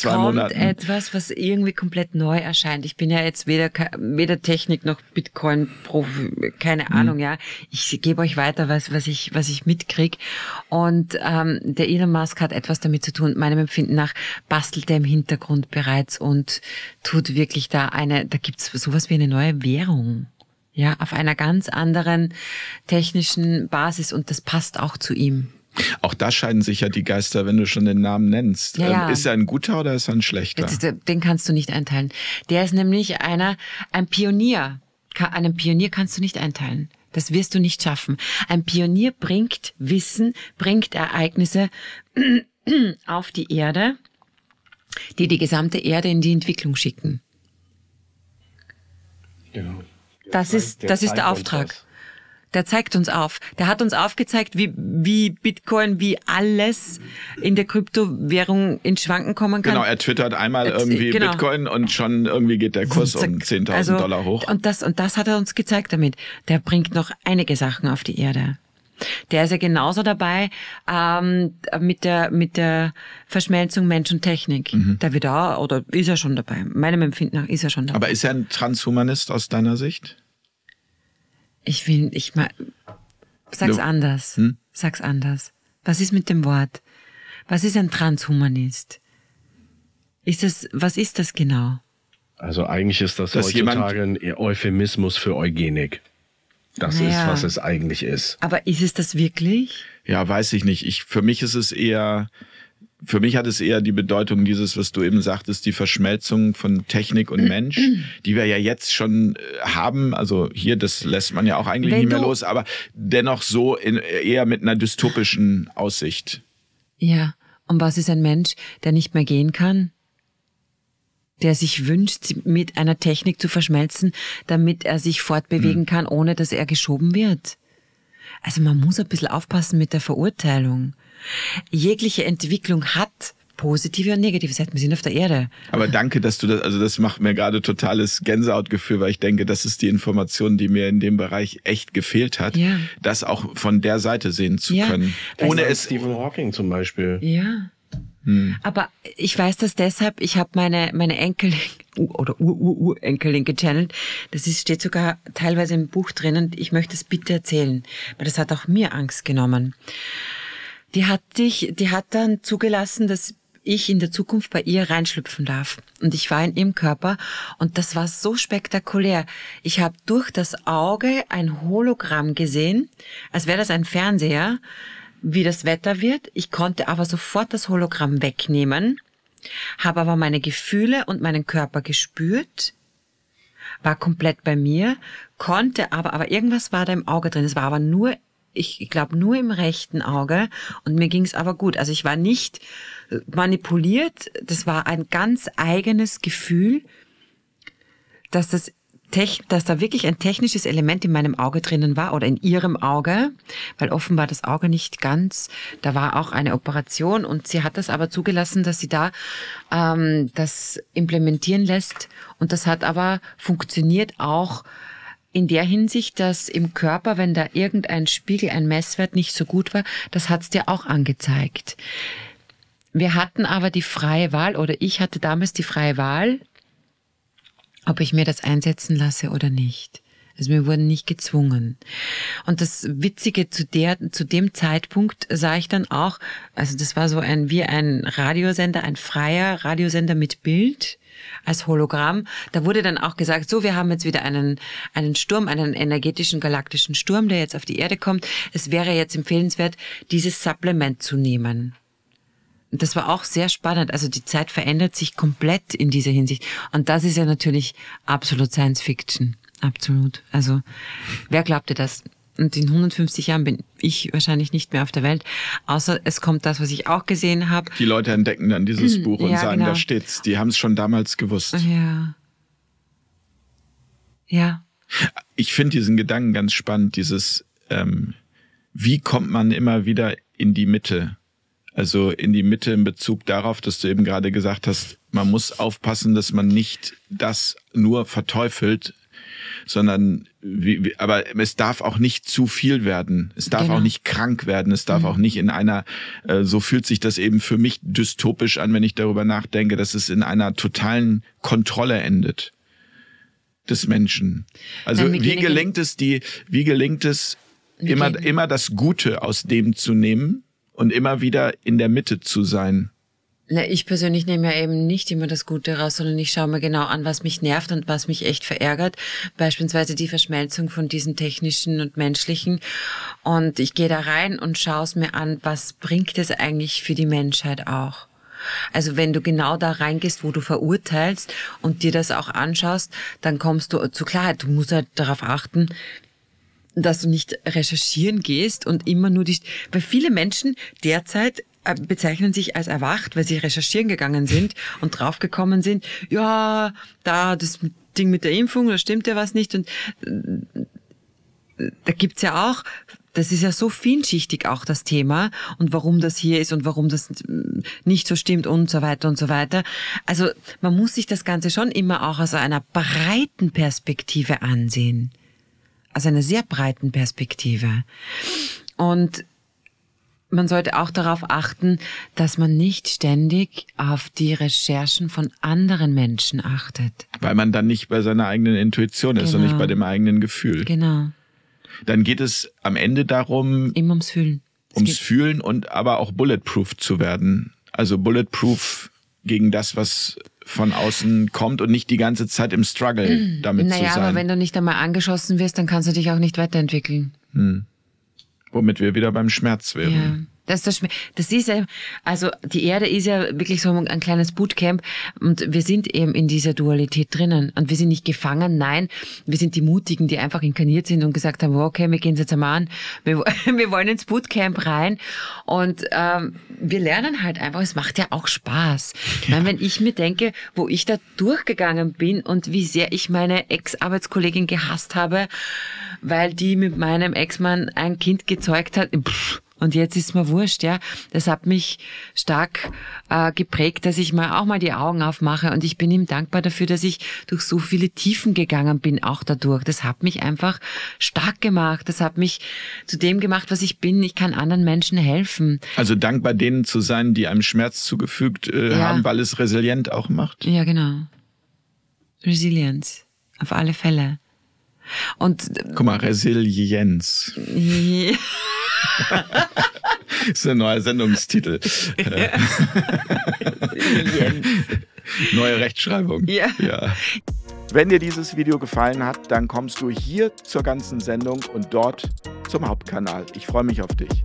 2 Monaten. Kommt etwas, was irgendwie komplett neu erscheint. Ich bin ja jetzt weder Technik noch Bitcoin-Profi, keine Ahnung, ja. Ich gebe euch weiter, was ich mitkriege. Und der Elon Musk hat etwas damit zu tun, meinem Empfinden nach, bastelt er im Hintergrund bereits und tut wirklich da gibt's sowas wie eine neue Währung. Ja, auf einer ganz anderen technischen Basis, und das passt auch zu ihm. Auch da scheiden sich ja die Geister, wenn du schon den Namen nennst. Ja. Ist er ein guter oder ist er ein schlechter? Den kannst du nicht einteilen. Der ist nämlich ein Pionier. Einen Pionier kannst du nicht einteilen. Das wirst du nicht schaffen. Ein Pionier bringt Wissen, bringt Ereignisse auf die Erde, die gesamte Erde in die Entwicklung schicken. Genau. Das ist der Auftrag. Der zeigt uns auf. Der hat uns aufgezeigt, wie Bitcoin, wie alles in der Kryptowährung in Schwanken kommen kann. Genau, er twittert einmal irgendwie Bitcoin und schon irgendwie geht der Kurs um 10.000 $10.000 hoch. Und das hat er uns gezeigt damit. Der bringt noch einige Sachen auf die Erde. Der ist ja genauso dabei mit der Verschmelzung Mensch und Technik. Mhm. Da wird er, oder ist er schon dabei? Meinem Empfinden nach ist er schon dabei. Aber ist er ein Transhumanist aus deiner Sicht? Sag's anders. Was ist mit dem Wort? Was ist ein Transhumanist? Was ist das genau? Also eigentlich ist das heutzutage ein Euphemismus für Eugenik. Das ist, was es eigentlich ist. Aber ist es das wirklich? Ja, weiß ich nicht. Für mich hat es eher die Bedeutung dieses, was du eben sagtest, die Verschmelzung von Technik und Mensch, die wir ja jetzt schon haben. Also hier, das lässt man ja auch eigentlich nicht mehr los, aber dennoch so eher mit einer dystopischen Aussicht. Ja, und was ist ein Mensch, der nicht mehr gehen kann? Der sich wünscht, mit einer Technik zu verschmelzen, damit er sich fortbewegen kann, ohne dass er geschoben wird. Also man muss ein bisschen aufpassen mit der Verurteilung. Jegliche Entwicklung hat positive und negative Seiten. Wir sind auf der Erde. Aber danke, dass du das, also das macht mir gerade totales Gänsehautgefühl, weil ich denke, das ist die Information, die mir in dem Bereich echt gefehlt hat, das auch von der Seite sehen zu können. Ohne es. Stephen Hawking zum Beispiel. Ja. Aber ich weiß das deshalb, ich habe meine Enkelin oder Urenkelin gechannelt, steht sogar teilweise im Buch drinnen, ich möchte es bitte erzählen, weil das hat auch mir Angst genommen. Die hat dann zugelassen, dass ich in der Zukunft bei ihr reinschlüpfen darf. Und ich war in ihrem Körper und das war so spektakulär. Ich habe durch das Auge ein Hologramm gesehen, als wäre das ein Fernseher, wie das Wetter wird. Ich konnte aber sofort das Hologramm wegnehmen, habe aber meine Gefühle und meinen Körper gespürt, war komplett bei mir, konnte aber irgendwas war da im Auge drin. Es war aber nur, ich glaube, nur im rechten Auge und mir ging es aber gut. Also ich war nicht manipuliert. Das war ein ganz eigenes Gefühl, dass da wirklich ein technisches Element in meinem Auge drinnen war oder in ihrem Auge, weil offenbar das Auge nicht ganz, da war auch eine Operation und sie hat das aber zugelassen, dass sie da das implementieren lässt und das hat aber funktioniert auch in der Hinsicht, dass im Körper, wenn da irgendein Spiegel, ein Messwert nicht so gut war, das hat's dir auch angezeigt. Wir hatten aber die freie Wahl oder ich hatte damals die freie Wahl, ob ich mir das einsetzen lasse oder nicht. Also wir wurden nicht gezwungen. Und das Witzige zu dem Zeitpunkt sah ich dann auch, also das war so wie ein Radiosender, ein freier Radiosender mit Bild als Hologramm. Da wurde dann auch gesagt, so, wir haben jetzt wieder einen Sturm, einen energetischen galaktischen Sturm, der jetzt auf die Erde kommt. Es wäre jetzt empfehlenswert, dieses Supplement zu nehmen. Das war auch sehr spannend. Also die Zeit verändert sich komplett in dieser Hinsicht. Und das ist ja natürlich absolut Science Fiction. Absolut. Also wer glaubte das? Und in 150 Jahren bin ich wahrscheinlich nicht mehr auf der Welt. Außer es kommt das, was ich auch gesehen habe. Die Leute entdecken dann dieses Buch und sagen, da steht's. Die haben es schon damals gewusst. Ja. Ja. Ich finde diesen Gedanken ganz spannend. Dieses, wie kommt man immer wieder in die Mitte? Also in die Mitte in Bezug darauf, dass du eben gerade gesagt hast, man muss aufpassen, dass man nicht das nur verteufelt, sondern aber es darf auch nicht zu viel werden. Es darf auch nicht krank werden. Es darf auch nicht in einer, so fühlt sich das eben für mich dystopisch an, wenn ich darüber nachdenke, dass es in einer totalen Kontrolle endet des Menschen. Also wie gelingt es immer das Gute aus dem zu nehmen und immer wieder in der Mitte zu sein? Na, ich persönlich nehme ja eben nicht immer das Gute raus, sondern ich schaue mir genau an, was mich nervt und was mich echt verärgert. Beispielsweise die Verschmelzung von diesen technischen und menschlichen. Und ich gehe da rein und schaue es mir an, was bringt es eigentlich für die Menschheit auch. Also wenn du genau da reingehst, wo du verurteilst und dir das auch anschaust, dann kommst du zu Klarheit. Du musst halt darauf achten, dass du nicht recherchieren gehst und immer nur die... Weil viele Menschen derzeit bezeichnen sich als erwacht, weil sie recherchieren gegangen sind und draufgekommen sind, ja, da das Ding mit der Impfung, da stimmt ja was nicht. Und da gibt's ja auch, das ist ja so vielschichtig auch das Thema und warum das hier ist und warum das nicht so stimmt und so weiter und so weiter. Also man muss sich das Ganze schon immer auch aus einer breiten Perspektive ansehen. Aus einer sehr breiten Perspektive. Und man sollte auch darauf achten, dass man nicht ständig auf die Recherchen von anderen Menschen achtet. Weil man dann nicht bei seiner eigenen Intuition ist und nicht bei dem eigenen Gefühl. Genau. Dann geht es am Ende darum... Immer ums Fühlen. Ums Fühlen und aber auch bulletproof zu werden. Also bulletproof gegen das, was von außen kommt und nicht die ganze Zeit im Struggle damit zu sein. Naja, aber wenn du nicht einmal angeschossen wirst, dann kannst du dich auch nicht weiterentwickeln. Hm. Womit wir wieder beim Schmerz wären. Ja, das ist ja, also die Erde ist ja wirklich so ein kleines Bootcamp und wir sind eben in dieser Dualität drinnen und wir sind nicht gefangen, nein, wir sind die Mutigen, die einfach inkarniert sind und gesagt haben, okay, wir gehen es jetzt einmal an, wir wollen ins Bootcamp rein und wir lernen halt einfach, es macht ja auch Spaß. Ja. Nein, wenn ich mir denke, wo ich da durchgegangen bin und wie sehr ich meine Ex-Arbeitskollegin gehasst habe, weil die mit meinem Ex-Mann ein Kind gezeugt hat. Und jetzt ist mir wurscht, ja. Das hat mich stark geprägt, dass ich mal auch mal die Augen aufmache. Und ich bin ihm dankbar dafür, dass ich durch so viele Tiefen gegangen bin, auch dadurch. Das hat mich einfach stark gemacht. Das hat mich zu dem gemacht, was ich bin. Ich kann anderen Menschen helfen. Also dankbar denen zu sein, die einem Schmerz zugefügt haben, weil es resilient auch macht. Ja, genau. Resilienz. Auf alle Fälle. Und guck mal, Resilienz. Das ist ein neuer Sendungstitel. Resilienz. Neue Rechtschreibung. Ja. Ja. Wenn dir dieses Video gefallen hat, dann kommst du hier zur ganzen Sendung und dort zum Hauptkanal. Ich freue mich auf dich.